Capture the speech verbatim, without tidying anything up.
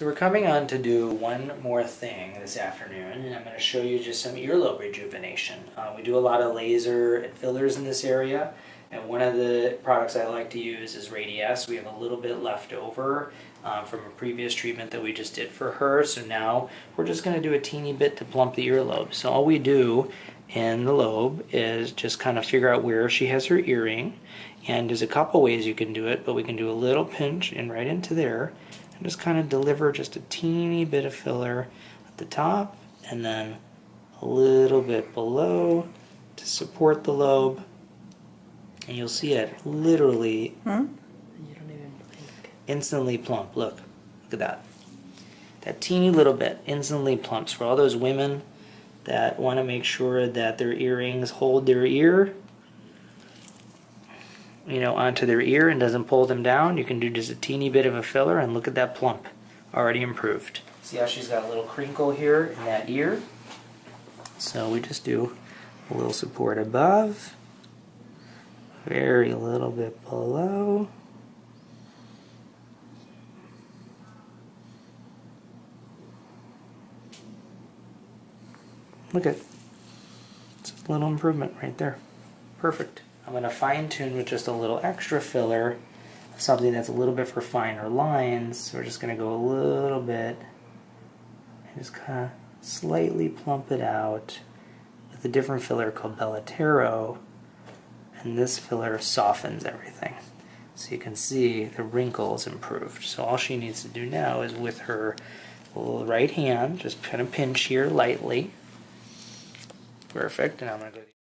So we're coming on to do one more thing this afternoon, and I'm going to show you just some earlobe rejuvenation. Uh, we do a lot of laser and fillers in this area, and one of the products I like to use is Radiesse. We have a little bit left over uh, from a previous treatment that we just did for her, so now we're just going to do a teeny bit to plump the earlobe. So all we do in the lobe is just kind of figure out where she has her earring, and there's a couple ways you can do it, but we can do a little pinch and right into there. Just kind of deliver just a teeny bit of filler at the top and then a little bit below to support the lobe, and you'll see it literally hmm? You don't even blink. Instantly plump. Look, look at that. That teeny little bit instantly plumps for all those women that want to make sure that their earrings hold their ear, you know, onto their ear and doesn't pull them down. You can do just a teeny bit of a filler, and look at that plump, already improved. See how she's got a little crinkle here in that ear? So we just do a little support above, very little bit below. Look at it. It's a little improvement right there. Perfect. I'm going to fine-tune with just a little extra filler, something that's a little bit for finer lines. So we're just going to go a little bit and just kind of slightly plump it out with a different filler called Belotero, and this filler softens everything. So you can see the wrinkles improved. So all she needs to do now is with her little right hand, just kind of pinch here lightly. Perfect, and I'm going to go